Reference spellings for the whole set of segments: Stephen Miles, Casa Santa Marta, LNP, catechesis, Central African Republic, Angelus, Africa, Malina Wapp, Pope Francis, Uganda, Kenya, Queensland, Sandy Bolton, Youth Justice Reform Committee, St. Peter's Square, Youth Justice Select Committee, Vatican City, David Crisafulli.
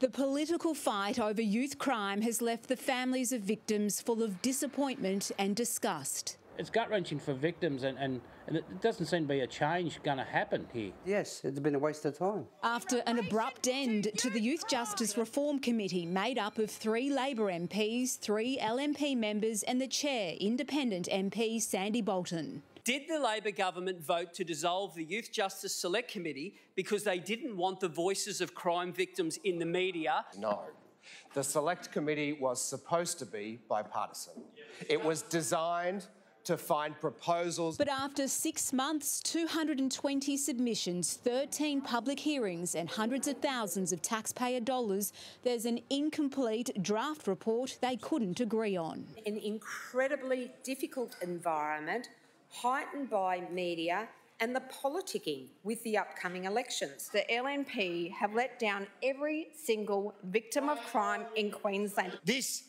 The political fight over youth crime has left the families of victims full of disappointment and disgust. It's gut-wrenching for victims and it doesn't seem to be a change going to happen here. Yes, it's been a waste of time. After an abrupt end to the Youth Justice Reform Committee, made up of 3 Labor MPs, 3 LNP members and the chair, Independent MP Sandy Bolton. Did the Labor government vote to dissolve the Youth Justice Select Committee because they didn't want the voices of crime victims in the media? No. The Select Committee was supposed to be bipartisan. It was designed to find proposals. But after 6 months, 220 submissions, 13 public hearings and hundreds of thousands of taxpayer dollars, there's an incomplete draft report they couldn't agree on. An incredibly difficult environment, heightened by media and the politicking with the upcoming elections. The LNP have let down every single victim of crime in Queensland. This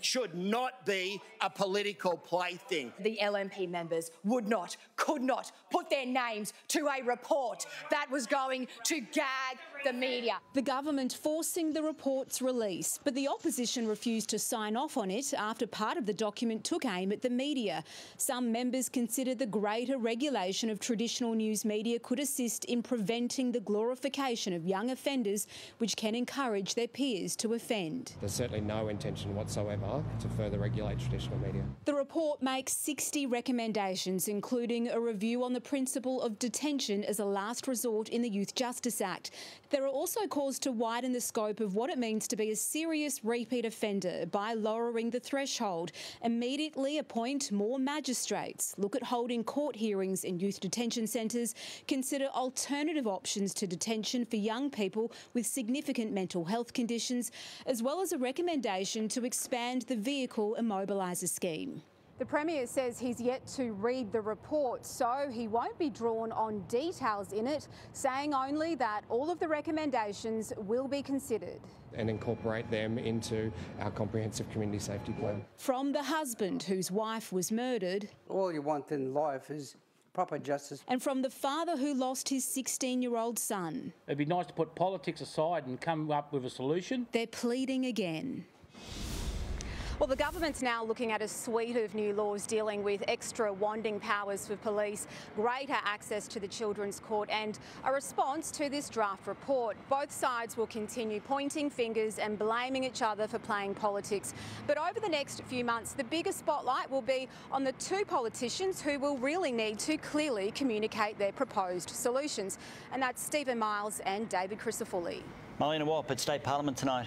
should not be a political plaything. The LNP members would not, could not put their names to a report that was going to gag the media. The government forcing the report's release, but the opposition refused to sign off on it after part of the document took aim at the media. Some members considered the greater regulation of traditional news media could assist in preventing the glorification of young offenders, which can encourage their peers to offend. There's certainly no intention whatsoever to further regulate traditional media. The report makes 60 recommendations, including a review on the principle of detention as a last resort in the Youth Justice Act. There are also calls to widen the scope of what it means to be a serious repeat offender by lowering the threshold, immediately appoint more magistrates, look at holding court hearings in youth detention centres, consider alternative options to detention for young people with significant mental health conditions, as well as a recommendation to expand the vehicle immobiliser scheme. The Premier says he's yet to read the report, so he won't be drawn on details in it, saying only that all of the recommendations will be considered and incorporate them into our comprehensive community safety plan. From the husband whose wife was murdered. All you want in life is proper justice. And from the father who lost his 16-year-old son. It'd be nice to put politics aside and come up with a solution. They're pleading again. Well, the government's now looking at a suite of new laws dealing with extra wanding powers for police, greater access to the Children's Court and a response to this draft report. Both sides will continue pointing fingers and blaming each other for playing politics. But over the next few months, the biggest spotlight will be on the 2 politicians who will really need to clearly communicate their proposed solutions. And that's Stephen Miles and David Crisafulli. Malina Wapp at State Parliament tonight.